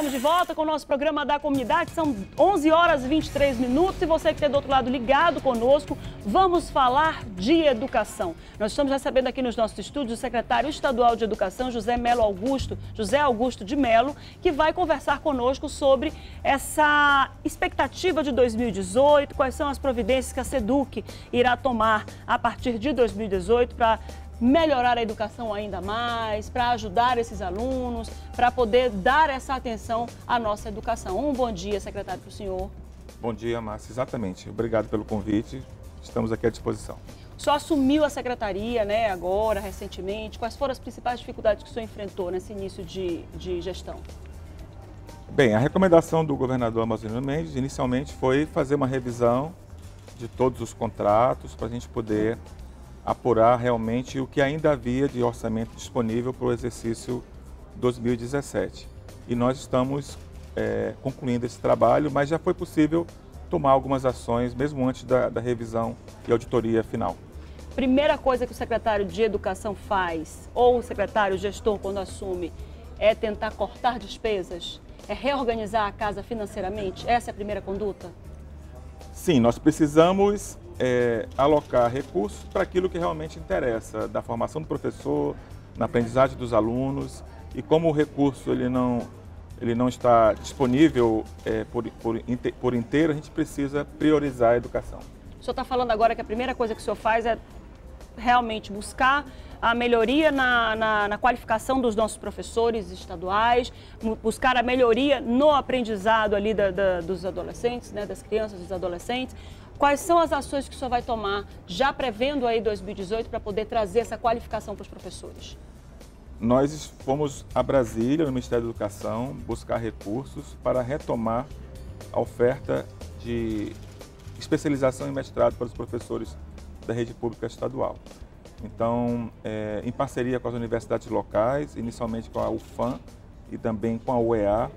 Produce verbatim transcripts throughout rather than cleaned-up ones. Estamos de volta com o nosso programa da comunidade, são onze horas e vinte e três minutos e você que está do outro lado ligado conosco, vamos falar de educação. Nós estamos recebendo aqui nos nossos estúdios o secretário estadual de educação, José Mello Augusto, José Augusto de Melo, que vai conversar conosco sobre essa expectativa de dois mil e dezoito, quais são as providências que a Seduc irá tomar a partir de dois mil e dezoito para melhorar a educação ainda mais, para ajudar esses alunos, para poder dar essa atenção à nossa educação. Um bom dia, secretário, para o senhor. Bom dia, Márcia. Exatamente. Obrigado pelo convite. Estamos aqui à disposição. O senhor assumiu a secretaria, né, agora, recentemente. Quais foram as principais dificuldades que o senhor enfrentou nesse início de, de gestão? Bem, a recomendação do governador Amazonino Mendes, inicialmente, foi fazer uma revisão de todos os contratos para a gente poder apurar realmente o que ainda havia de orçamento disponível para o exercício dois mil e dezessete. E nós estamos é, concluindo esse trabalho, mas já foi possível tomar algumas ações, mesmo antes da, da revisão e auditoria final. Primeira coisa que o secretário de Educação faz, ou o secretário gestor quando assume, é tentar cortar despesas? É reorganizar a casa financeiramente? Essa é a primeira conduta? Sim, nós precisamos É, alocar recursos para aquilo que realmente interessa, da formação do professor, na aprendizagem dos alunos, e como o recurso ele não, ele não está disponível é, por, por, por inteiro, a gente precisa priorizar a educação. O senhor está falando agora que a primeira coisa que o senhor faz é realmente buscar a melhoria na, na, na qualificação dos nossos professores estaduais, buscar a melhoria no aprendizado ali da, da, dos adolescentes, né, das crianças, dos adolescentes. Quais são as ações que o senhor vai tomar, já prevendo aí dois mil e dezoito, para poder trazer essa qualificação para os professores? Nós fomos a Brasília, no Ministério da Educação, buscar recursos para retomar a oferta de especialização e mestrado para os professores da rede pública estadual. Então, é, em parceria com as universidades locais, inicialmente com a U F A M e também com a U E A,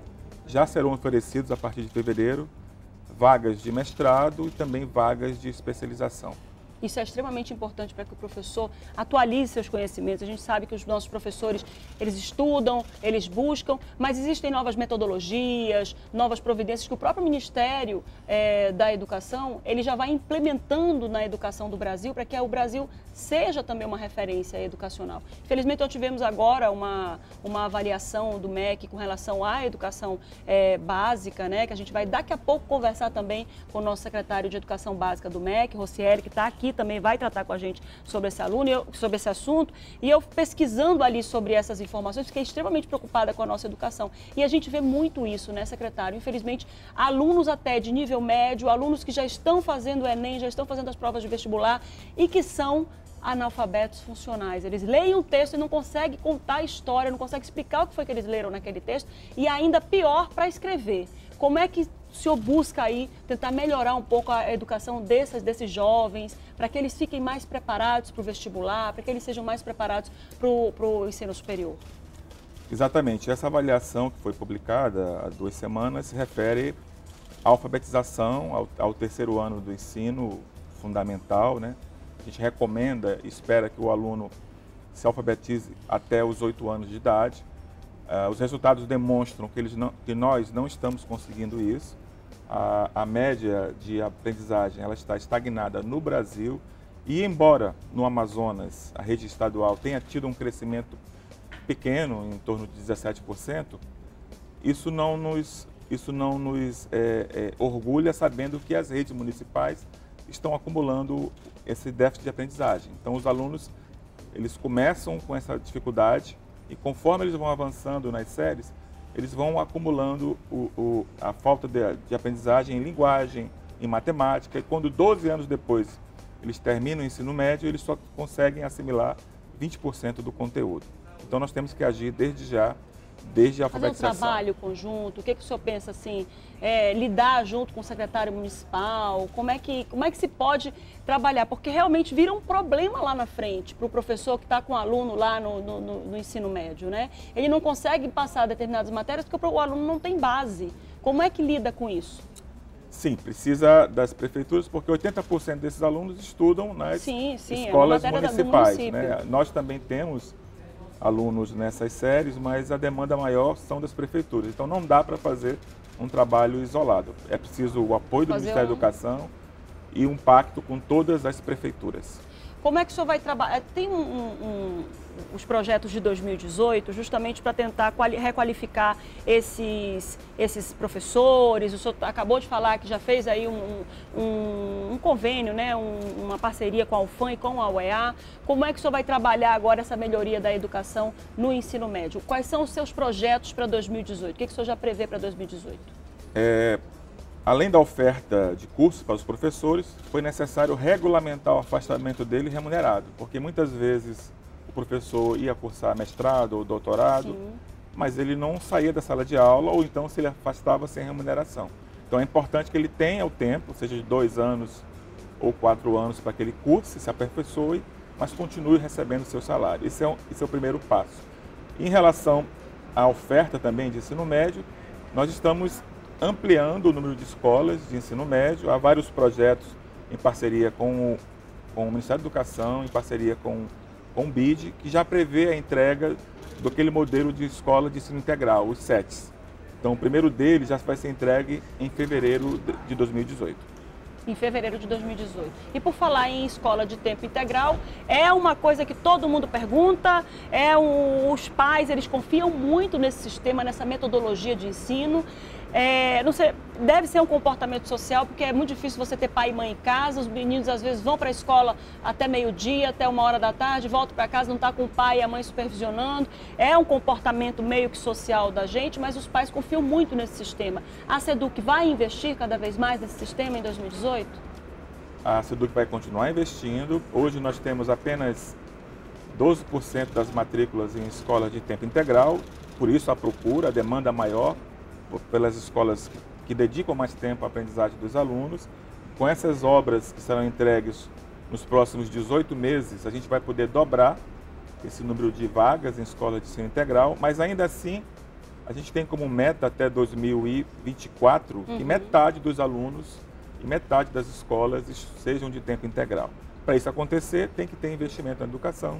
já serão oferecidos, a partir de fevereiro, vagas de mestrado e também vagas de especialização. Isso é extremamente importante para que o professor atualize seus conhecimentos. A gente sabe que os nossos professores, eles estudam, eles buscam, mas existem novas metodologias, novas providências que o próprio Ministério é, da Educação, ele já vai implementando na educação do Brasil para que o Brasil seja também uma referência educacional. Infelizmente, nós tivemos agora uma, uma avaliação do M E C com relação à educação é, básica, né, que a gente vai daqui a pouco conversar também com o nosso secretário de Educação Básica do M E C, Rocieli, que está aqui também vai tratar com a gente sobre esse aluno, eu, sobre esse assunto, e eu pesquisando ali sobre essas informações, fiquei extremamente preocupada com a nossa educação. E a gente vê muito isso, né, secretário? Infelizmente, alunos até de nível médio, alunos que já estão fazendo o Enem, já estão fazendo as provas de vestibular e que são analfabetos funcionais. Eles leem um texto e não conseguem contar a história, não conseguem explicar o que foi que eles leram naquele texto e ainda pior para escrever. Como é que o senhor busca aí tentar melhorar um pouco a educação dessas, desses jovens, para que eles fiquem mais preparados para o vestibular, para que eles sejam mais preparados para o ensino superior? Exatamente. Essa avaliação que foi publicada há duas semanas se refere à alfabetização, ao, ao terceiro ano do ensino fundamental, né? A gente recomenda e espera que o aluno se alfabetize até os oito anos de idade. Uh, os resultados demonstram que, eles não, que nós não estamos conseguindo isso. A, a média de aprendizagem ela está estagnada no Brasil e, embora no Amazonas a rede estadual tenha tido um crescimento pequeno, em torno de dezessete por cento, isso não nos, isso não nos é, é, orgulha, sabendo que as redes municipais estão acumulando esse déficit de aprendizagem. Então, os alunos eles começam com essa dificuldade e, conforme eles vão avançando nas séries, eles vão acumulando o, o, a falta de, de aprendizagem em linguagem, em matemática, e quando doze anos depois eles terminam o ensino médio, eles só conseguem assimilar vinte por cento do conteúdo. Então, nós temos que agir desde já, desde a alfabetização. Fazer um trabalho conjunto, o que, que o senhor pensa assim, é, lidar junto com o secretário municipal, como é, que, como é que se pode trabalhar? Porque realmente vira um problema lá na frente para o professor que está com o aluno lá no, no, no ensino médio, né? Ele não consegue passar determinadas matérias porque o aluno não tem base. Como é que lida com isso? Sim, precisa das prefeituras, porque oitenta por cento desses alunos estudam nas sim, sim, escolas é municipais, né? Nós também temos alunos nessas séries, mas a demanda maior são das prefeituras. Então não dá para fazer um trabalho isolado. É preciso o apoio do fazer Ministério um... da Educação e um pacto com todas as prefeituras. Como é que o senhor vai trabalhar? Tem um, um, os projetos de dois mil e dezoito justamente para tentar requalificar esses, esses professores. O senhor acabou de falar que já fez aí um, um, um convênio, né? um, uma parceria com a U F A M e com a U E A. Como é que o senhor vai trabalhar agora essa melhoria da educação no ensino médio? Quais são os seus projetos para dois mil e dezoito? O que, que o senhor já prevê para dois mil e dezoito? É... Além da oferta de cursos para os professores, foi necessário regulamentar o afastamento dele remunerado, porque muitas vezes o professor ia cursar mestrado ou doutorado, Sim. mas ele não saía da sala de aula ou então se ele afastava sem remuneração. Então é importante que ele tenha o tempo, seja de dois anos ou quatro anos, para que ele curse, se aperfeiçoe, mas continue recebendo seu salário. Esse é, um, esse é o primeiro passo. Em relação à oferta também de ensino médio, nós estamos ampliando o número de escolas de ensino médio. Há vários projetos em parceria com o, com o Ministério da Educação, em parceria com, com o B I D, que já prevê a entrega do aquele modelo de escola de ensino integral, os S E T S. Então, o primeiro deles já vai ser entregue em fevereiro de dois mil e dezoito. Em fevereiro de dois mil e dezoito. E por falar em escola de tempo integral, é uma coisa que todo mundo pergunta, é o, os pais, eles confiam muito nesse sistema, nessa metodologia de ensino. É, não sei, deve ser um comportamento social, porque é muito difícil você ter pai e mãe em casa, os meninos às vezes vão para a escola até meio-dia, até uma hora da tarde, voltam para casa, não está com o pai e a mãe supervisionando. É um comportamento meio que social da gente, mas os pais confiam muito nesse sistema. A Seduc vai investir cada vez mais nesse sistema em dois mil e dezoito? A Seduc vai continuar investindo. Hoje nós temos apenas doze por cento das matrículas em escolas de tempo integral, por isso a procura, a demanda maior pelas escolas que dedicam mais tempo à aprendizagem dos alunos. Com essas obras que serão entregues nos próximos dezoito meses, a gente vai poder dobrar esse número de vagas em escolas de ensino integral, mas ainda assim a gente tem como meta até dois mil e vinte e quatro uhum. que metade dos alunos e metade das escolas sejam de tempo integral. Para isso acontecer, tem que ter investimento na educação,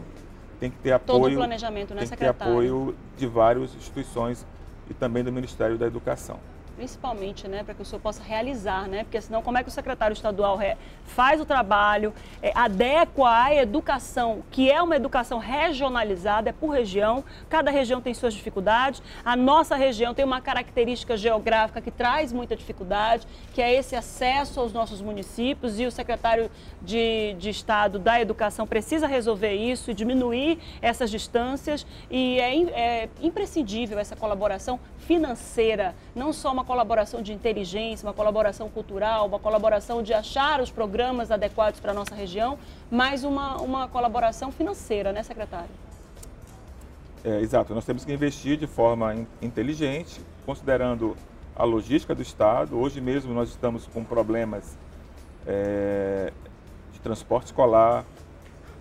tem que ter apoio, todo o planejamento, né, tem que ter apoio de várias instituições e também do Ministério da Educação. Principalmente, né, para que o senhor possa realizar, né? Porque senão como é que o secretário estadual faz o trabalho, é, adequa a educação, que é uma educação regionalizada, é por região, cada região tem suas dificuldades, a nossa região tem uma característica geográfica que traz muita dificuldade, que é esse acesso aos nossos municípios, e o secretário de, de Estado da Educação precisa resolver isso e diminuir essas distâncias, e é, é imprescindível essa colaboração financeira, não só uma colaboração de inteligência, uma colaboração cultural, uma colaboração de achar os programas adequados para a nossa região, mas uma, uma colaboração financeira, né, secretário? É, exato. Nós temos que investir de forma inteligente, considerando a logística do Estado. Hoje mesmo nós estamos com problemas é, de transporte escolar,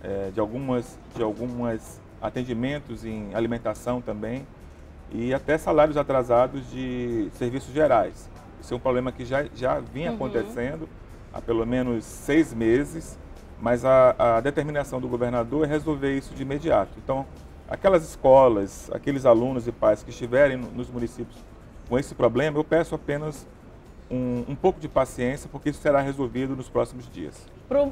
é, de algumas, de algumas atendimentos em alimentação também, e até salários atrasados de serviços gerais. Isso é um problema que já, já vinha uhum. acontecendo há pelo menos seis meses, mas a, a determinação do governador é resolver isso de imediato. Então, aquelas escolas, aqueles alunos e pais que estiverem nos municípios com esse problema, eu peço apenas um, um pouco de paciência, porque isso será resolvido nos próximos dias. Pro,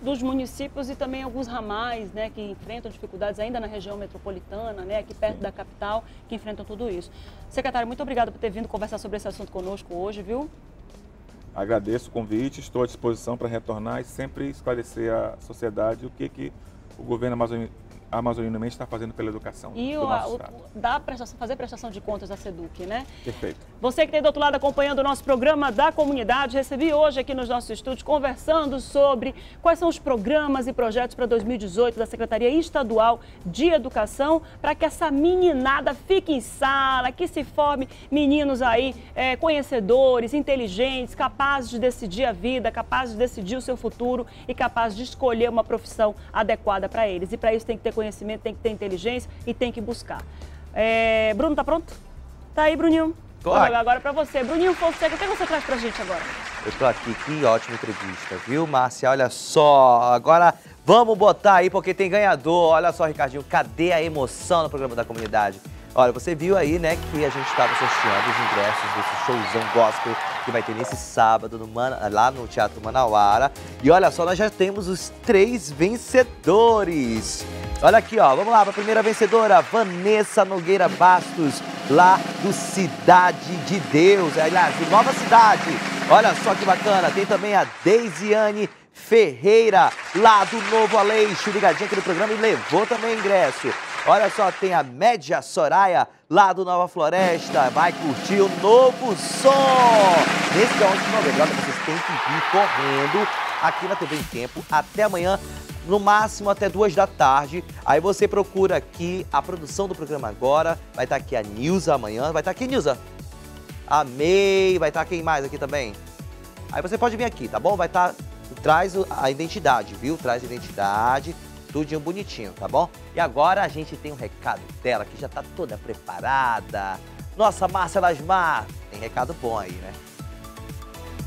dos municípios e também alguns ramais, né, que enfrentam dificuldades ainda na região metropolitana, né, aqui perto Sim. da capital, que enfrentam tudo isso. Secretário, muito obrigado por ter vindo conversar sobre esse assunto conosco hoje, viu? Agradeço o convite, estou à disposição para retornar e sempre esclarecer à sociedade o que, que o governo amazonino A Amazonino Mendes está fazendo pela educação. E o, o, dá prestação, fazer prestação de contas da Seduc, né? Perfeito. Você que tem do outro lado acompanhando o nosso programa da comunidade, recebi hoje aqui nos nossos estúdios conversando sobre quais são os programas e projetos para dois mil e dezoito da Secretaria Estadual de Educação, para que essa meninada fique em sala, que se forme meninos aí é, conhecedores, inteligentes, capazes de decidir a vida, capazes de decidir o seu futuro e capazes de escolher uma profissão adequada para eles. E para isso tem que ter conhecimento, tem que ter inteligência e tem que buscar. É, Bruno, tá pronto? Tá aí, Bruninho? Tô aqui. Agora para você. Bruninho Fonseca, o que você traz pra gente agora? Eu tô aqui, que ótima entrevista, viu, Márcia? Olha só, agora vamos botar aí porque tem ganhador. Olha só, Ricardinho, cadê a emoção no programa da comunidade? Olha, você viu aí, né, que a gente estava sorteando os ingressos desse showzão gospel que vai ter nesse sábado no Mana... lá no Teatro Manauara. E olha só, nós já temos os três vencedores. Olha aqui, ó, vamos lá para a primeira vencedora, Vanessa Nogueira Bastos, lá do Cidade de Deus, aliás, de Nova Cidade. Olha só que bacana, tem também a Deisiane Ferreira, lá do Novo Aleixo, ligadinha aqui no programa e levou também o ingresso. Olha só, tem a Média Soraya, lá do Nova Floresta, vai curtir o novo som. Nesse dia onze de novembro, olha, vocês têm que vir correndo aqui na T V em Tempo até amanhã, no máximo até duas da tarde. Aí você procura aqui a produção do programa agora, vai estar aqui a Nilza amanhã, vai estar aqui, Nilza. Amei, vai estar quem mais aqui também? Aí você pode vir aqui, tá bom? Vai estar, traz a identidade, viu? Traz a identidade. Tudinho bonitinho, tá bom? E agora a gente tem um recado dela, que já tá toda preparada. Nossa, Márcia Lasmar, tem recado bom aí, né?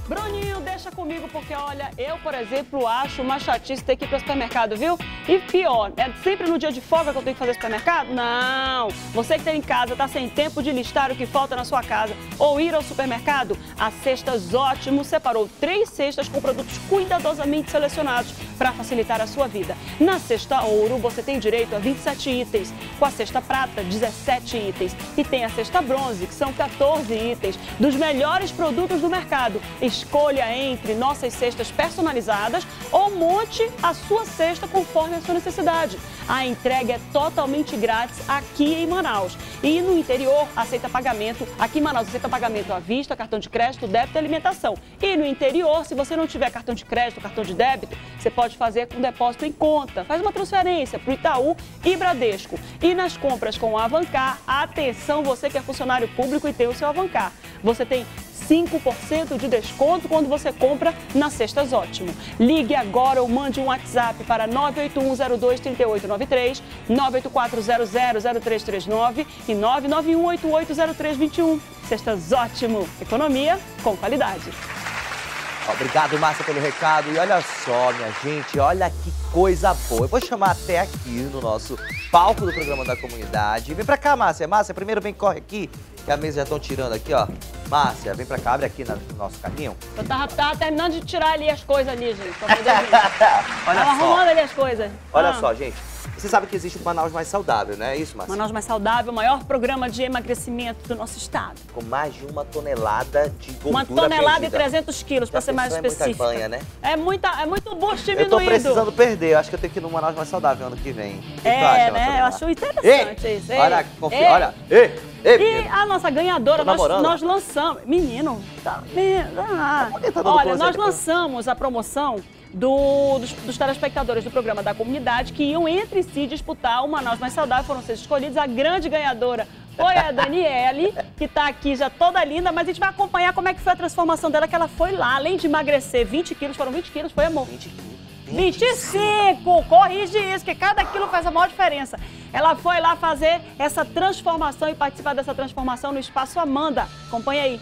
Bruninho, deixa comigo, porque olha, eu, por exemplo, acho uma chatice ter que ir para o supermercado, viu? E pior, é sempre no dia de folga que eu tenho que fazer supermercado? Não! Você que está em casa, está sem tempo de listar o que falta na sua casa ou ir ao supermercado? A Cestas Ótimo separou três cestas com produtos cuidadosamente selecionados para facilitar a sua vida. Na Cesta Ouro, você tem direito a vinte e sete itens, com a Cesta Prata, dezessete itens, e tem a Cesta Bronze, que são quatorze itens, dos melhores produtos do mercado. Escolha entre nossas cestas personalizadas ou monte a sua cesta conforme a sua necessidade. A entrega é totalmente grátis aqui em Manaus. E no interior, aceita pagamento. Aqui em Manaus, aceita pagamento à vista, cartão de crédito, débito e alimentação. E no interior, se você não tiver cartão de crédito, cartão de débito, você pode fazer com depósito em conta. Faz uma transferência para o Itaú e Bradesco. E nas compras com o Avancar, atenção você que é funcionário público e tem o seu Avancar. Você tem cinco por cento de desconto quando você compra na Cestas Ótimo. Ligue agora ou mande um WhatsApp para nove oito um zero dois três oito nove três, nove oito quatro zero zero zero três três nove e nove nove um oito oito zero três dois um. Cestas Ótimo. Economia com qualidade. Obrigado, Márcia, pelo recado. E olha só, minha gente, olha que coisa boa. Eu vou chamar até aqui no nosso palco do programa da comunidade. Vem pra cá, Márcia. Márcia, primeiro vem, corre aqui, que a mesa já estão tirando aqui, ó. Márcia, vem pra cá, abre aqui no nosso carrinho. Eu tava, tava terminando de tirar ali as coisas ali, gente. Pra poder ver. Olha tava só. Arrumando ali as coisas. Olha ah. só, gente. Você sabe que existe o Manaus Mais Saudável, não é isso, Márcia? Manaus Mais Saudável, o maior programa de emagrecimento do nosso estado. Com mais de uma tonelada de gordura Uma tonelada perdida. E trezentos quilos, para ser mais específico. É muita banha, né? É, muita, é muito bucho diminuído. Eu tô precisando perder, eu acho que eu tenho que ir no Manaus Mais Saudável ano que vem. Que é, acha, né? Eu acho interessante ei, isso. Ei, olha, confio, ei, olha. Ei, ei, e a nossa ganhadora, nós, nós lançamos... Menino, tá... Menino, ah. tá olha, nós lançamos a promoção... Do, dos, dos telespectadores do programa da comunidade que iam entre si disputar o Manaus Mais Saudável, foram seus escolhidos. A grande ganhadora foi a Daniele, que está aqui já toda linda, mas a gente vai acompanhar como é que foi a transformação dela, que ela foi lá, além de emagrecer vinte quilos, foram vinte quilos, foi amor? vinte e cinco, vinte e cinco. Corrige isso, que cada quilo faz a maior diferença. Ela foi lá fazer essa transformação e participar dessa transformação no Espaço Amanda. Acompanha aí.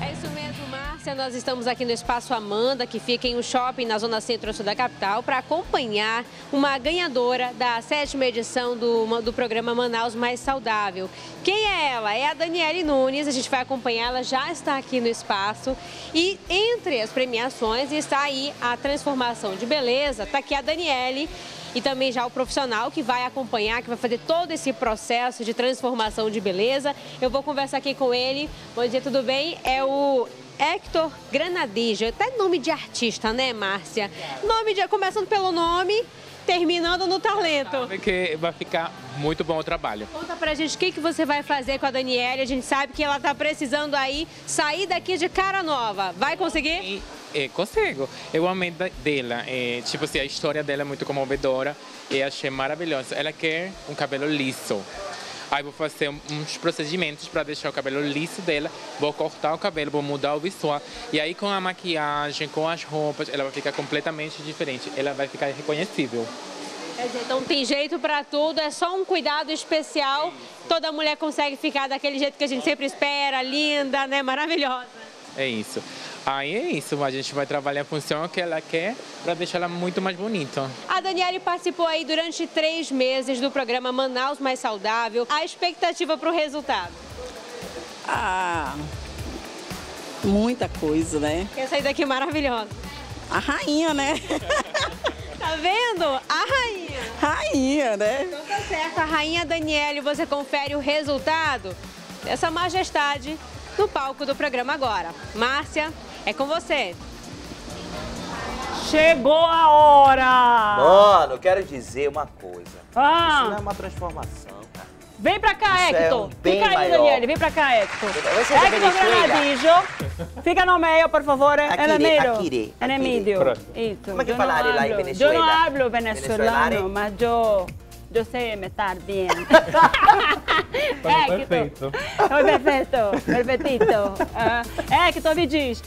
É isso mesmo, Márcia. Nós estamos aqui no Espaço Amanda, que fica em um shopping na zona centro-sul da capital, para acompanhar uma ganhadora da sétima edição do, do programa Manaus Mais Saudável. Quem é ela? É a Daniele Nunes. A gente vai acompanhar. Ela já está aqui no espaço. E entre as premiações está aí a transformação de beleza. Está aqui a Daniele. E também já o profissional que vai acompanhar, que vai fazer todo esse processo de transformação de beleza. Eu vou conversar aqui com ele. Bom dia, tudo bem? É o Héctor Granadija. Até nome de artista, né, Márcia? Nome de... Começando pelo nome, terminando no talento. Sabe que vai ficar muito bom o trabalho. Conta pra gente o que, que você vai fazer com a Daniele. A gente sabe que ela tá precisando aí sair daqui de cara nova. Vai conseguir? Sim. É, consigo. Eu amei dela. É, tipo assim, a história dela é muito comovedora e achei maravilhosa. Ela quer um cabelo liso. Aí vou fazer uns procedimentos para deixar o cabelo liso dela. Vou cortar o cabelo, vou mudar o visual. E aí com a maquiagem, com as roupas, ela vai ficar completamente diferente. Ela vai ficar reconhecível. Quer dizer, então tem jeito para tudo, é só um cuidado especial. Toda mulher consegue ficar daquele jeito que a gente sempre espera, linda, né? Maravilhosa. É isso. Aí é isso, a gente vai trabalhar a função que ela quer para deixar ela muito mais bonita. A Daniele participou aí durante três meses do programa Manaus Mais Saudável. A expectativa para o resultado? Ah, muita coisa, né? Quer sair daqui maravilhosa. A rainha, né? Tá vendo? A rainha. Rainha, né? Então tá certo. A rainha Daniele, você confere o resultado dessa majestade no palco do programa agora. Márcia, é com você. Chegou a hora! Mano, eu quero dizer uma coisa. Ah. Isso não é uma transformação, cara. Vem pra cá, isso, Héctor. É um bem fica aí, maior. Daniele. Vem pra cá, Héctor. Héctor Granadillo. Fica no meio, por favor. Enemigo. Enemigo. Como é que falaram lá em Venezuela? Eu não hablo venezuelano, mas eu... Eu sei imitar bem. Perfeito. Perfeito, perfeitito. Héctor, me diz,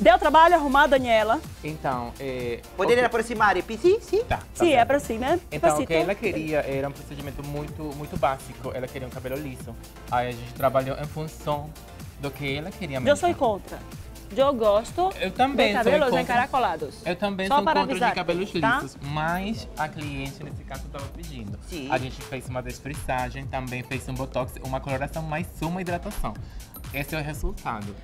deu trabalho arrumar a Daniela? Então, é... Poderia okay. aproximar? Sim, sim. Tá, tá sim, é para sim, né? Então, Pacito. O que ela queria era um procedimento muito, muito básico. Ela queria um cabelo liso. Aí a gente trabalhou em função do que ela queria mesmo. Eu sou contra. Eu gosto eu também de cabelos contra... encaracolados. Eu também sou contra de cabelos lisos, tá? Mas a cliente, nesse caso, estava pedindo. Sim. A gente fez uma desfrizagem, também fez um botox, uma coloração, mais uma hidratação. Esse é o resultado.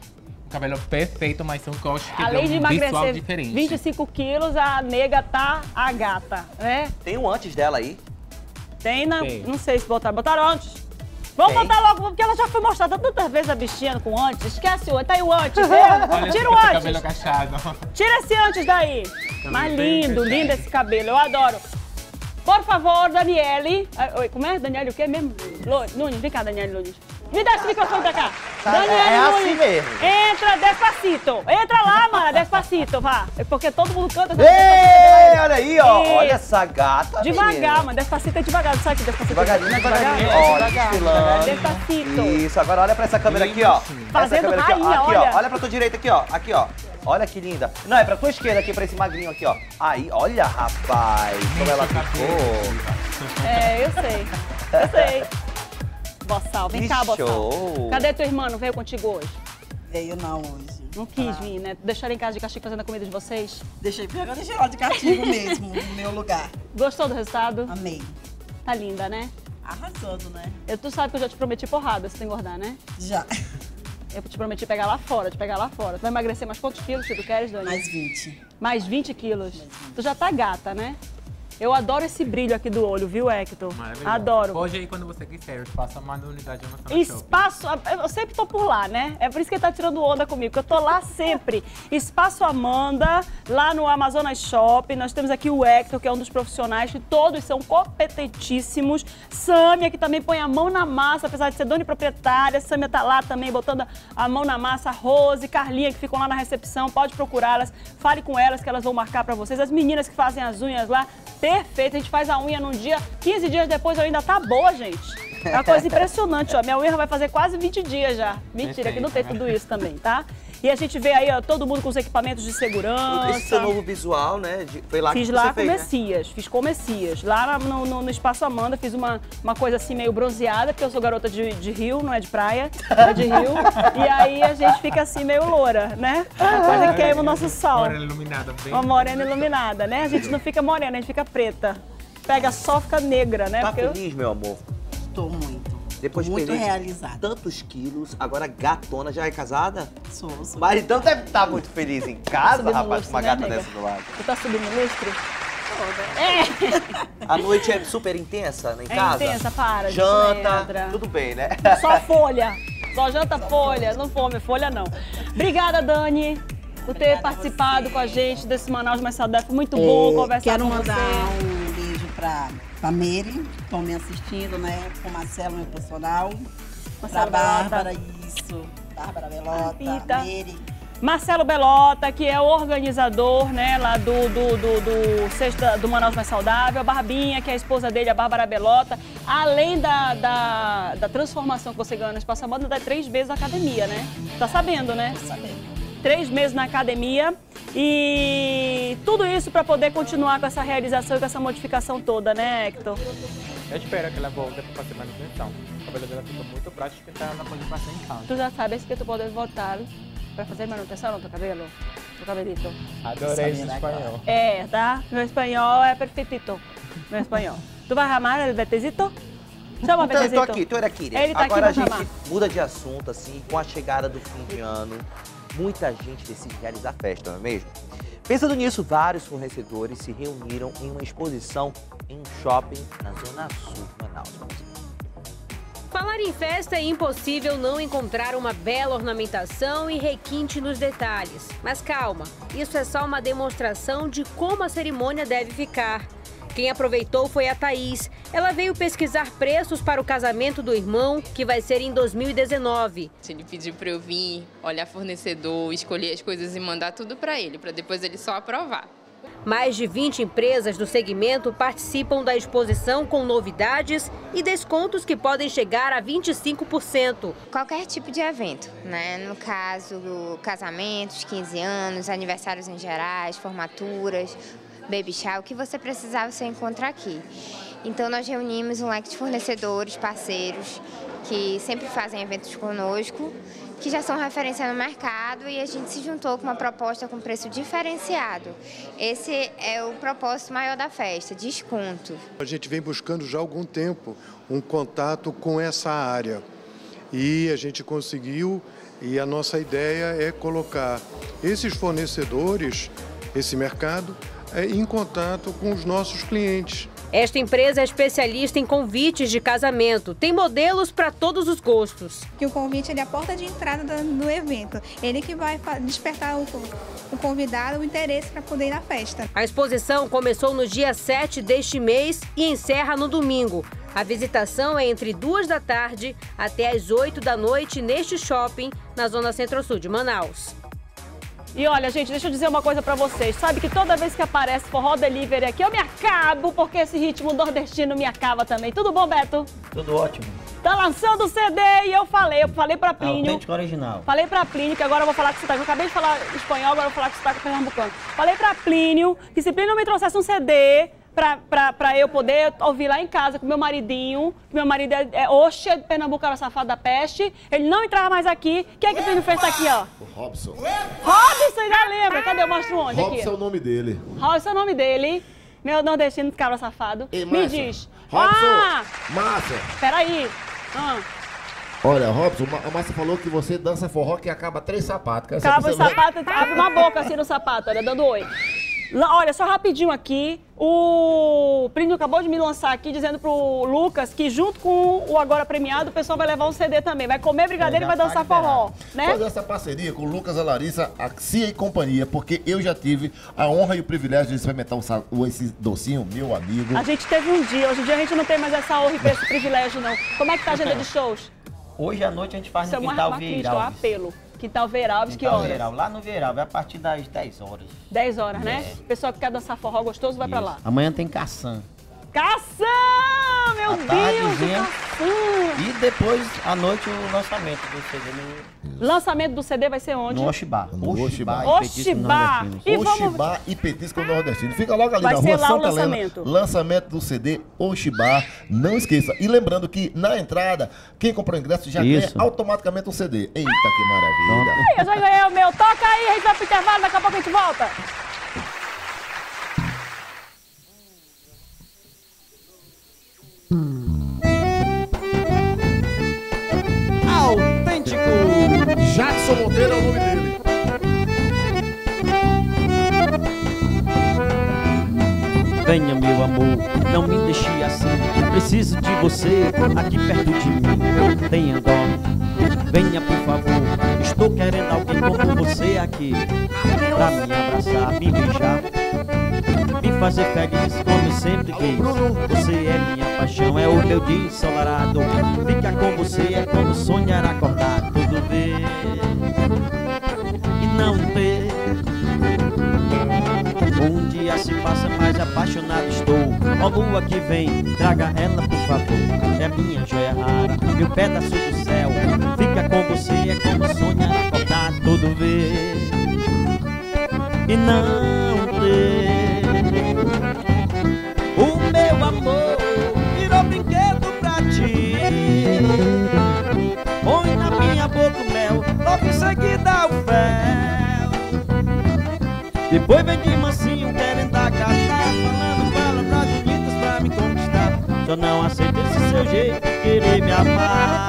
Um cabelo perfeito, mas um corte que além deu um de visual diferente. vinte e cinco quilos, a nega tá a gata, né? Tem um antes dela aí? Tem, na... Tem. Não sei se botaram. Botaram antes? Vamos Tem. botar logo, porque ela já foi mostrada tantas vezes a bichinha com antes. Esquece o antes, tá aí o antes, né? Tira o antes. Cabelo cachado. Tira esse antes daí. Mas lindo, lindo esse cabelo, eu adoro. Por favor, Daniele. Oi, como é? Daniele o quê mesmo? Nunes, vem cá, Daniele Nunes. Me dá esse microfone pra cá. Daniele é assim Nunes. Mesmo. Entra despacito. Entra lá, mano, despacito, vá. Porque todo mundo canta. Ei, olha aí, ó. E... Olha essa gata, devagar, menina. Mano. Despacito é devagar. Sabe que despacito devagarinho, é devagar? Devagarinho. Olha, despacito. Isso, agora olha pra essa câmera aqui, ó. Fazendo essa câmera aqui, rainha, ó. Aqui, olha. Ó. Olha pra tua direita aqui, ó. Aqui, ó. Olha que linda. Não, é pra tua esquerda aqui, pra esse magrinho aqui, ó. Aí, olha, rapaz. Como ela ficou. É, eu sei. Eu sei. Boçal, vem que cá, Boçal. Show. Cadê tua irmã? Não veio contigo hoje? Veio não hoje. Não quis ah. vir, né? Deixaram em casa de castigo fazendo a comida de vocês? Deixei, porque agora deixei lá de castigo mesmo, no meu lugar. Gostou do resultado? Amei. Tá linda, né? Arrasando, né? Eu, tu sabe que eu já te prometi porrada se tu engordar, né? Já. Eu te prometi pegar lá fora, te pegar lá fora. Tu vai emagrecer mais quantos quilos que tu queres, Dani? Mais vinte. Mais vinte quilos? Mais vinte. Tu já tá gata, né? Eu adoro esse brilho aqui do olho, viu, Héctor? Maravilhoso. Adoro. Hoje aí, quando você quiser, o Espaço Amanda, Unidade Amazonas Shopping. Espaço... Eu sempre tô por lá, né? É por isso que ele tá tirando onda comigo, que eu tô lá sempre. Espaço Amanda, lá no Amazonas Shopping. Nós temos aqui o Héctor, que é um dos profissionais, que todos são competentíssimos. Sâmia, que também põe a mão na massa, apesar de ser dona e proprietária. Sâmia tá lá também, botando a mão na massa. Rose, Carlinha, que ficam lá na recepção. Pode procurá-las, fale com elas, que elas vão marcar pra vocês. As meninas que fazem as unhas lá... Perfeito, a gente faz a unha num dia, quinze dias depois eu ainda tá boa, gente. É uma coisa impressionante, ó. Minha unha vai fazer quase vinte dias já. Mentira, que não tem tudo isso também, tá? E a gente vê aí, ó, todo mundo com os equipamentos de segurança. Esse seu novo visual, né? Foi lá que você fez, Fiz lá com o Messias, né? Fiz com o Messias. Lá no, no, no Espaço Amanda, fiz uma, uma coisa assim meio bronzeada, porque eu sou garota de, de rio, não é de praia, é de rio. E aí a gente fica assim meio loura, né? Quase queima o nosso sol. Morena iluminada. Bem uma morena iluminada, né? A gente não fica morena, a gente fica preta. Pega só, fica negra, né? Tá porque feliz, eu... meu amor? Tô muito. Depois muito perdi realizada. Tantos quilos, agora gatona, já é casada? Sou, sou. Mas então deve estar muito feliz em casa, rapaz, lustre, com uma né, gata nega? Dessa do lado. Tu tá subindo o lustre? É. A noite é super intensa, né, em é casa? É intensa, para. Janta, tudo bem, né? Só folha, só janta folha, não come folha não. Obrigada, Dani, por ter Obrigada participado com a gente desse Manaus Mais Saudável. Foi muito é, bom conversar quero com você. Quero mandar um beijo pra... Pra Meire, que estão me assistindo, né? Com o Marcelo, meu personal. Marcelo pra Bárbara, isso. Bárbara Belota, Meire. Marcelo Belota, que é o organizador, né? Lá do, do, do, do, Sexta, do Manaus Mais Saudável. A Barbinha, que é a esposa dele, a Bárbara Belota. Além da, da, da transformação que você ganhou no Espaço Amanda, dá três vezes a academia, né? Tá sabendo, né? Tô sabendo. três meses na academia e tudo isso para poder continuar com essa realização e com essa modificação toda, né, Héctor? Eu espero que ela volte para fazer manutenção. O cabelo dela fica muito prático e ela pode passar em casa. Tu já sabes que tu pode voltar para fazer manutenção no teu cabelo? No cabelito? Adorei esse espanhol. É, tá? Meu espanhol é perfeitito. Meu espanhol. Tu vai ramar o betezito? Chama o então, betezito. Eu tô aqui, tu era aqui. Ele tá agora aqui a gente chamar. Muda de assunto, assim, com a chegada do fim de ano. Muita gente decide realizar festa, não é mesmo? Pensando nisso, vários fornecedores se reuniram em uma exposição em um shopping na Zona Sul de Manaus. Falar em festa é impossível não encontrar uma bela ornamentação e requinte nos detalhes. Mas calma, isso é só uma demonstração de como a cerimônia deve ficar. Quem aproveitou foi a Thaís. Ela veio pesquisar preços para o casamento do irmão, que vai ser em dois mil e dezenove. Ele pediu para eu vir, olhar fornecedor, escolher as coisas e mandar tudo para ele, para depois ele só aprovar. Mais de vinte empresas do segmento participam da exposição com novidades e descontos que podem chegar a vinte e cinco por cento. Qualquer tipo de evento, né? No caso, casamentos, quinze anos, aniversários em gerais, formaturas, baby shower, o que você precisar você encontra aqui. Então nós reunimos um leque de fornecedores, parceiros, que sempre fazem eventos conosco, que já são referência no mercado e a gente se juntou com uma proposta com preço diferenciado. Esse é o propósito maior da festa, desconto. A gente vem buscando já há algum tempo um contato com essa área e a gente conseguiu, e a nossa ideia é colocar esses fornecedores, esse mercado, em contato com os nossos clientes. Esta empresa é especialista em convites de casamento. Tem modelos para todos os gostos. Que o convite ele é a porta de entrada do evento. Ele que vai despertar o, o convidado o interesse para poder ir na festa. A exposição começou no dia sete deste mês e encerra no domingo. A visitação é entre duas da tarde até as oito da noite neste shopping na Zona Centro-Sul de Manaus. E olha, gente, deixa eu dizer uma coisa pra vocês. Sabe que toda vez que aparece Forró Delivery aqui, eu me acabo, porque esse ritmo nordestino me acaba também. Tudo bom, Beto? Tudo ótimo. Tá lançando o C D e eu falei, eu falei pra Plínio. Autêntico original. Falei pra Plínio, que agora eu vou falar com sotaque. Eu acabei de falar espanhol, agora eu vou falar com sotaque pernambucano. Falei pra Plínio que se Plínio me trouxesse um C D pra, pra, pra eu poder ouvir lá em casa com meu maridinho, que meu marido é, é oxe, pernambucano safado da peste, ele não entrava mais aqui. Quem é que o Plínio fez aqui, ó? O Robson. Robson, ainda lembra? Cadê? Eu mostro onde Robson aqui. Robson é o nome dele. Robson é o nome dele. Meu nordestino, cabra safado. Ei, me diz. Robson, ah, massa. Peraí. Ah. Olha, Robson, a Márcia falou que você dança forró que acaba três sapatos. Acaba o sapato, abre uma boca assim no sapato, olha, dando oi. Olha, só rapidinho aqui, o Plínio acabou de me lançar aqui dizendo pro Lucas que junto com o agora premiado o pessoal vai levar um C D também, vai comer brigadeiro é, e vai dançar forró, né? Fazer essa parceria com o Lucas, a Larissa, a Cia e companhia, porque eu já tive a honra e o privilégio de experimentar o, esse docinho, meu amigo. A gente teve um dia, hoje em dia a gente não tem mais essa honra e esse privilégio não. Como é que tá a agenda de shows? Hoje à noite a gente faz no Quintal Vieira Alves. Apelo. Quintal Vieira Alves, que horas? Vieral, lá no Vieira Alves, a partir das dez horas. dez horas, é, né? O pessoal que quer dançar forró gostoso vai isso pra lá. Amanhã tem caçã. Caçã! Meu a Deus, de caçã! E depois, à noite, o lançamento do C D. No... Lançamento do C D vai ser onde? No Oshibar. Oshibar e Petisco Nordestino. Oshibar e Petisco Nordestino. Fica logo ali vai na rua Santa Helena. Lançamento. lançamento do C D Oshibar. Não esqueça. E lembrando que, na entrada, quem comprou ingresso já ganha automaticamente um C D. Eita, ah, que maravilha! Ai, eu já ganhei o meu. Toca aí, a gente vai pro intervalo, daqui a pouco a gente volta. Autêntico. Jackson Monteiro é o nome dele. Venha, meu amor, não me deixe assim. Preciso de você aqui perto de mim. Tenha dó, venha por favor. Estou querendo alguém como você aqui pra me abraçar, me beijar, me fazer feliz como sempre quis. Você é minha paixão, é o meu dia ensolarado. Ficar com você é como sonhar acordar. Tudo ver e não ter. Um dia se passa, mais apaixonado estou. Ó lua que vem, traga ela por favor. É minha joia rara, meu pedaço do céu. Ficar com você é como sonhar acordar. Tudo ver não ter. O meu amor virou brinquedo pra ti. Põe na minha boca o mel, logo em seguida o fel. Depois vem de mansinho querendo agachar, falando palavras bonitas pra me conquistar. Só não aceito esse seu jeito de querer me amar.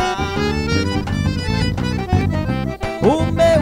O meu